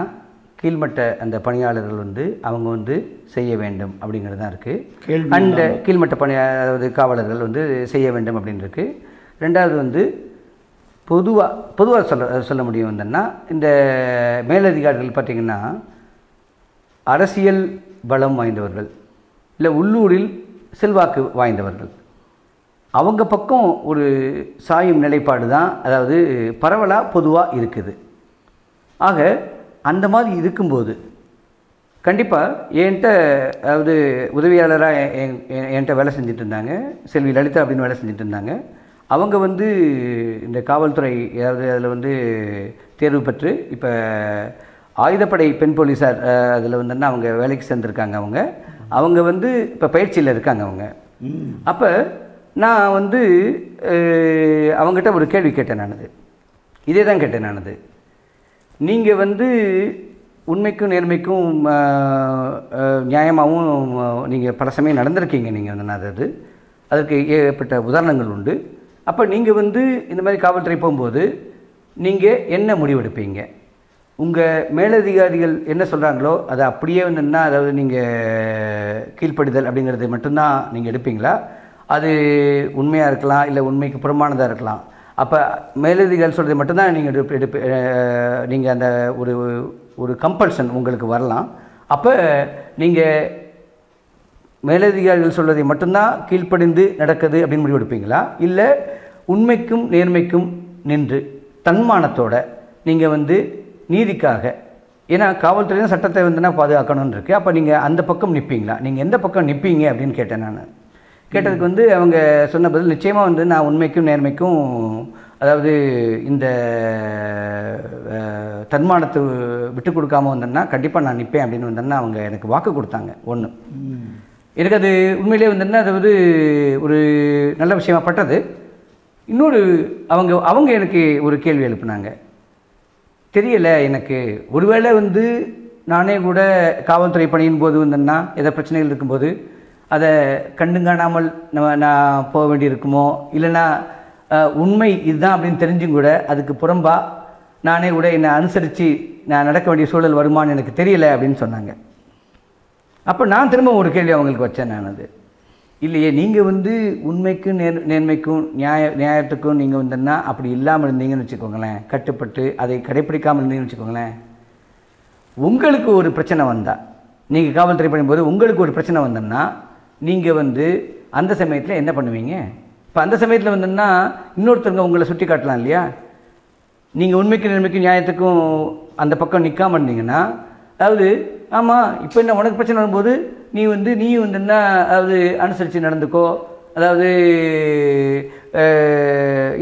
கீழ்மட்ட அந்த பணியாளர்கள் வந்து அவங்க வந்து செய்ய வேண்டும் அப்படிங்கிறது தான் இருக்குது. அந்த கீழ்மட்ட பணி அதாவது காவலர்கள் வந்து செய்ய வேண்டும் அப்படின்னு இருக்குது. ரெண்டாவது வந்து பொதுவாக பொதுவாக சொல்ல சொல்ல முடியும் வந்துன்னா இந்த மேலதிகாரிகள் பார்த்திங்கன்னா அரசியல் பலம் வாய்ந்தவர்கள் இல்லை உள்ளூரில் செல்வாக்கு வாய்ந்தவர்கள் அவங்க பக்கம் ஒரு சாயும் நிலைப்பாடு தான் அதாவது பரவலாக பொதுவாக இருக்குது. ஆக அந்த மாதிரி இருக்கும்போது கண்டிப்பாக என்கிட்ட அதாவது உதவியாளராக என்கிட்ட வேலை செஞ்சுட்டு இருந்தாங்க செல்வி லலிதா அப்படின்னு வேலை செஞ்சுட்டு இருந்தாங்க. அவங்க வந்து இந்த காவல்துறை அதாவது அதில் வந்து தேர்வு பெற்று இப்போ ஆயுதப்படை பெண் போலீஸார் அதில் வந்துன்னா அவங்க வேலைக்கு சேர்ந்துருக்காங்க. அவங்க அவங்க வந்து இப்போ பயிற்சியில் இருக்காங்க. அவங்க அப்போ நான் வந்து அவங்ககிட்ட ஒரு கேள்வி கேட்டேன். நானது இதே தான் கேட்டேன். நானது நீங்கள் வந்து உண்மைக்கும் நேர்மைக்கும் நியாயமாகவும் நீங்கள் பல சமயம் நடந்திருக்கீங்க. நீங்கள் வந்து நான் அது அதற்கு ஏற்பட்ட உதாரணங்கள் உண்டு. அப்போ நீங்கள் வந்து இந்த மாதிரி காவல்துறை போகும்போது நீங்கள் என்ன முடிவெடுப்பீங்க? உங்கள் மேலதிகாரிகள் என்ன சொல்கிறாங்களோ அதை அப்படியே வந்துன்னா அதாவது நீங்கள் கீழ்ப்படுதல் அப்படிங்கிறது மட்டும்தான் நீங்கள் எடுப்பீங்களா? அது உண்மையாக இருக்கலாம், இல்லை உண்மைக்கு புறமானதாக இருக்கலாம். அப்போ மேலதிகாரிகள் சொல்கிறது மட்டும்தான் நீங்கள் எடுப்பு எடுப்பு நீங்கள் அந்த ஒரு ஒரு கம்பல்ஷன் உங்களுக்கு வரலாம். அப்போ நீங்கள் மேலதிகாரிகள் சொல்வதை மட்டும்தான் கீழ்ப்படிந்து நடக்குது அப்படின்னு முடிவு எடுப்பீங்களா? இல்லை உண்மைக்கும் நேர்மைக்கும் நின்று தன்மானத்தோடு நீங்கள் வந்து நீதிக்காக, ஏன்னா காவல்துறையும் சட்டத்தை வந்துன்னா பாதுகாக்கணும்னு இருக்குது, அப்போ நீங்கள் அந்த பக்கம் நிற்பீங்களா? நீங்கள் எந்த பக்கம் நிற்பீங்க அப்படின்னு கேட்டேன். நான் கேட்டதுக்கு வந்து அவங்க சொன்ன பதில் நிச்சயமாக வந்து நான் உண்மைக்கும் நேர்மைக்கும் அதாவது இந்த தன்மானத்தை விட்டு கொடுக்காமல் வந்தேன்னா கண்டிப்பாக நான் நிற்பேன் அப்படின்னு வந்தேன்னா அவங்க எனக்கு வாக்கு கொடுத்தாங்க. ஒன்று எனக்கு அது உண்மையிலே வந்துன்னா அது வந்து ஒரு நல்ல விஷயமாக பட்டது. இன்னொரு அவங்க அவங்க எனக்கு ஒரு கேள்வி எழுப்பினாங்க. தெரியலை எனக்கு, ஒருவேளை வந்து நானே கூட காவல்துறை பணியின் போது வந்தேன்னா எதை பிரச்சனைகள் இருக்கும்போது அதை கண்டுங்காணாமல் நம்ம நான் போக வேண்டியிருக்குமோ, இல்லைன்னா உண்மை இதுதான் அப்படின்னு தெரிஞ்சும் கூட அதுக்கு புறம்பா நானே கூட என்னை அனுசரித்து நான் நடக்க வேண்டிய சூழல் வருமானு எனக்கு தெரியலை அப்படின்னு சொன்னாங்க. அப்போ நான் திரும்ப ஒரு கேள்வி அவங்களுக்கு வச்சேன். நான் அது இல்லையே, நீங்கள் வந்து உண்மைக்கும் நேர் நேர்மைக்கும் நியாய நியாயத்துக்கும் நீங்கள் வந்துன்னா அப்படி இல்லாமல் இருந்தீங்கன்னு வச்சுக்கோங்களேன், கட்டுப்பட்டு அதை கடைப்பிடிக்காமல் இருந்தீங்கன்னு வச்சுக்கோங்களேன், உங்களுக்கு ஒரு பிரச்சனை வந்தால் நீங்கள் காவல்துறை பண்ணும்போது உங்களுக்கு ஒரு பிரச்சனை வந்தோம்னா நீங்கள் வந்து அந்த சமயத்தில் என்ன பண்ணுவீங்க? இப்போ அந்த சமயத்தில் வந்துன்னா இன்னொருத்தவங்க உங்களை சுட்டி காட்டலாம் இல்லையா? நீங்கள் உண்மைக்கும் நேர்மைக்கும் நியாயத்துக்கும் அந்த பக்கம் நிற்காமல் இருந்தீங்கன்னா அதாவது ஆமாம் இப்போ என்ன உனக்கு பிரச்சனை வரும்போது நீ வந்து நீ வந்து என்ன அதாவது அனுசரித்து நடந்துக்கோ, அதாவது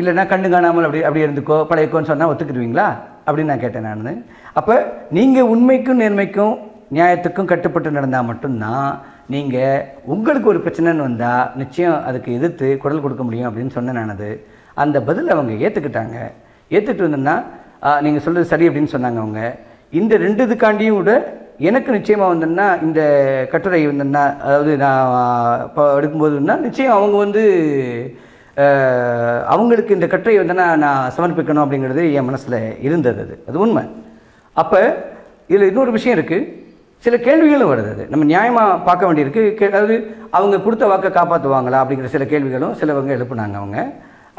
இல்லைன்னா கண்ணு காணாமல் அப்படி அப்படி இருந்துக்கோ பழையக்கோன்னு சொன்னால் ஒத்துக்கிடுவீங்களா அப்படின்னு நான் கேட்டேன். நான் அப்போ நீங்கள் உண்மைக்கும் நேர்மைக்கும் நியாயத்துக்கும் கட்டுப்பட்டு நடந்தால் மட்டும்தான் நீங்கள் உங்களுக்கு ஒரு பிரச்சனைன்னு வந்தால் நிச்சயம் அதுக்கு எதிர்த்து குரல் கொடுக்க முடியும் அப்படின்னு சொன்னேன். நான் அது அந்த பதில் அவங்க ஏற்றுக்கிட்டாங்க. ஏற்றுக்கிட்டு வந்தோன்னா நீங்கள் சொல்கிறது சரி அப்படின்னு சொன்னாங்க. அவங்க இந்த ரெண்டு இதுக்காண்டியும் கூட எனக்கு நிச்சயமாக வந்துன்னா இந்த கட்டுரை வந்துன்னா அதாவது நான் இப்போ எடுக்கும்போதுன்னா நிச்சயம் அவங்க வந்து அவங்களுக்கு இந்த கட்டுரை வந்துன்னா நான் சமர்ப்பிக்கணும் அப்படிங்கிறது என் மனசில் இருந்தது. அது அது உண்மை. அப்போ இதில் இன்னொரு விஷயம் இருக்குது, சில கேள்விகளும் வருது. அது நம்ம நியாயமாக பார்க்க வேண்டியிருக்கு. கே அதாவது அவங்க கொடுத்த வாக்கை காப்பாற்றுவாங்களா அப்படிங்கிற சில கேள்விகளும் சிலவங்க எழுப்புனாங்க அவங்க.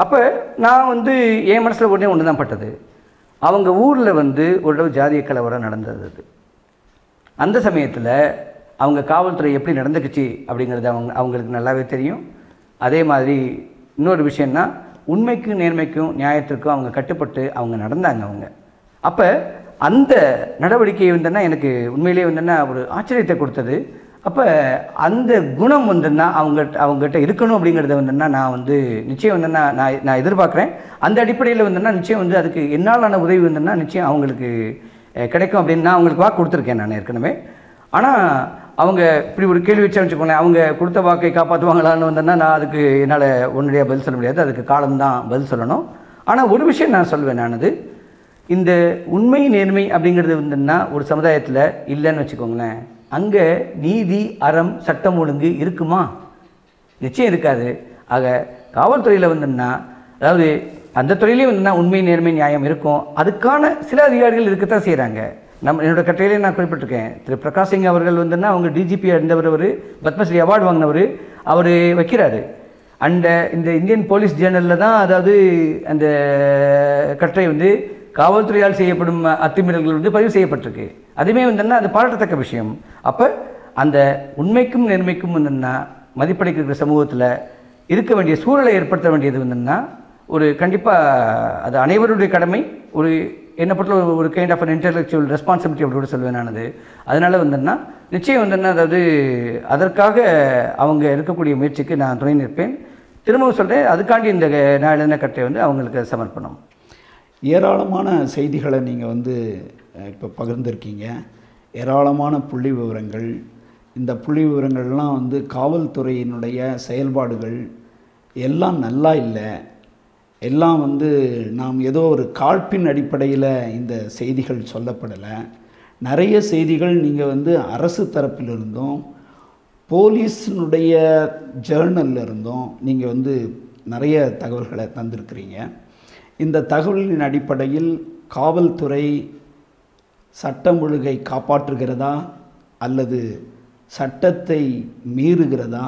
அப்போ நான் வந்து என் மனசில் உடனே ஒன்று தான் பட்டது. அவங்க ஊரில் வந்து ஓரளவு ஜாதிய கலவரம் நடந்தது. அது அந்த சமயத்தில் அவங்க காவல்துறை எப்படி நடந்துக்குச்சு அப்படிங்கிறது அவங்க அவங்களுக்கு நல்லாவே தெரியும். அதே மாதிரி இன்னொரு விஷயம்னா உண்மைக்கும் நேர்மைக்கும் நியாயத்திற்கும் அவங்க கட்டுப்பட்டு அவங்க நடந்தாங்க அவங்க. அப்போ அந்த நடவடிக்கை வந்துன்னா எனக்கு உண்மையிலே வந்துன்னா ஒரு ஆச்சரியத்தை கொடுத்தது. அப்போ அந்த குணம் வந்துன்னா அவங்க அவங்ககிட்ட இருக்கணும் அப்படிங்கிறத வந்துன்னா நான் வந்து நிச்சயம் வந்துன்னா நான் நான் எதிர்பார்க்குறேன். அந்த அடிப்படையில் வந்துன்னா நிச்சயம் வந்து அதுக்கு என்னாலான உதவி வந்துன்னா நிச்சயம் அவங்களுக்கு கிடைக்கும் அப்படின்னு நான் அவங்களுக்கு வாக்கு கொடுத்துருக்கேன் நான் ஏற்கனவே. ஆனால் அவங்க இப்படி ஒரு கேள்வி வச்சா வச்சுக்கோங்களேன், அவங்க கொடுத்த வாக்கை காப்பாற்றுவாங்களான்னு வந்தேன்னா நான் அதுக்கு என்னால் உடனடியாக பதில் சொல்ல முடியாது. அதுக்கு காலம்தான் பதில் சொல்லணும். ஆனால் ஒரு விஷயம் நான் சொல்வேன். நான் அது இந்த உண்மை நேர்மை அப்படிங்கிறது வந்துன்னா ஒரு சமுதாயத்தில் இல்லைன்னு வச்சுக்கோங்களேன், அங்கே நீதி அறம் சட்டம் ஒழுங்கு இருக்குமா? நிச்சயம் இருக்காது. ஆக காவல்துறையில் வந்துன்னா அதாவது அந்த துறையிலே வந்துன்னா உண்மை நேர்மை நியாயம் இருக்கும். அதுக்கான சில அதிகாரிகள் இருக்கத்தான் செய்கிறாங்க. நம்ம என்னோடய கட்டையிலே நான் குறிப்பிட்டிருக்கேன். திரு பிரகாஷ் சிங் அவர்கள் வந்துன்னா அவங்க டிஜிபியாக இருந்தவர், அவர் பத்மஸ்ரீ அவார்டு வாங்கினவர், அவர் வைக்கிறாரு. அண்ட் இந்த இந்தியன் போலீஸ் ஜேர்னலில் தான் அதாவது அந்த கட்டுரை வந்து காவல்துறையால் செய்யப்படும் அத்துமீறல்கள் வந்து பதிவு செய்யப்பட்டிருக்கு. அதுவுமே வந்துன்னா அது பாராட்டத்தக்க விஷயம். அப்போ அந்த உண்மைக்கும் நேர்மைக்கும் வந்துன்னா மதிப்பளிக்கிற சமூகத்தில் இருக்க வேண்டிய சூழலை ஏற்படுத்த வேண்டியது வந்துன்னா ஒரு கண்டிப்பாக அது அனைவருடைய கடமை. ஒரு என்னை பொறுத்த ஒரு kind of an intellectual responsibility அப்படியோட சொல்வேனானது. அதனால் வந்துன்னா நிச்சயம் வந்துன்னா அதாவது அதற்காக அவங்க எடுக்கக்கூடிய முயற்சிக்கு நான் துணை நிற்பேன். திரும்பவும் சொல்கிறேன், அதுக்காண்டி இந்த நான் எழுதின கட்டை வந்து அவங்களுக்கு சமர்ப்பணம். ஏராளமான செய்திகளை நீங்கள் வந்து இப்போ பகிர்ந்திருக்கீங்க, ஏராளமான புள்ளி விவரங்கள். இந்த புள்ளி விவரங்கள்லாம் வந்து காவல்துறையினுடைய செயல்பாடுகள் எல்லாம் நல்லா இல்லை, எல்லாம் வந்து நாம் ஏதோ ஒரு காழ்ப்பின் அடிப்படையில் இந்த செய்திகள் சொல்லப்படலை. நிறைய செய்திகள் நீங்கள் வந்து அரசு தரப்பிலிருந்தும் போலீஸினுடைய ஜேர்னலில் இருந்தும் நீங்கள் வந்து நிறைய தகவல்களை தந்திருக்கிறீங்க. இந்த தகவலின் அடிப்படையில் காவல்துறை சட்டம் ஒழுங்கை காப்பாற்றுகிறதா அல்லது சட்டத்தை மீறுகிறதா,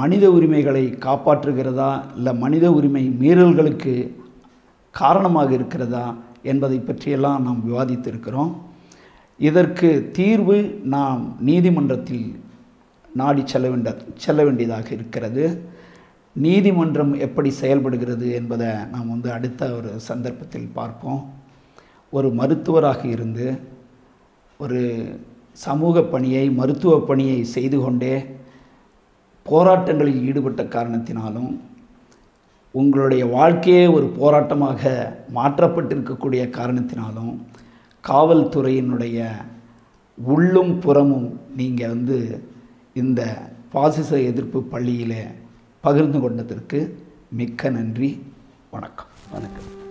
மனித உரிமைகளை காப்பாற்றுகிறதா இல்லை மனித உரிமை மீறல்களுக்கு காரணமாக இருக்கிறதா என்பதை பற்றியெல்லாம் நாம் விவாதித்திருக்கிறோம். இதற்கு தீர்வு நாம் நீதிமன்றத்தில் நாடி செல்ல வேண்ட செல்ல வேண்டியதாக இருக்கிறது. நீதிமன்றம் எப்படி செயல்படுகிறது என்பதை நாம் வந்து அடுத்த ஒரு சந்தர்ப்பத்தில் பார்ப்போம். ஒரு மருத்துவராக இருந்து ஒரு சமூக பணியை, மருத்துவ பணியை செய்து கொண்டே போராட்டங்களில் ஈடுபட்ட காரணத்தினாலும் உங்களுடைய வாழ்க்கையே ஒரு போராட்டமாக மாற்றப்பட்டிருக்கக்கூடிய காரணத்தினாலும் காவல்துறையினுடைய உள்ளும் புறமும் நீங்கள் வந்து இந்த பாசிச எதிர்ப்பு பள்ளியில் பகிர்ந்து கொண்டதற்கு மிக்க நன்றி. வணக்கம். வணக்கம்.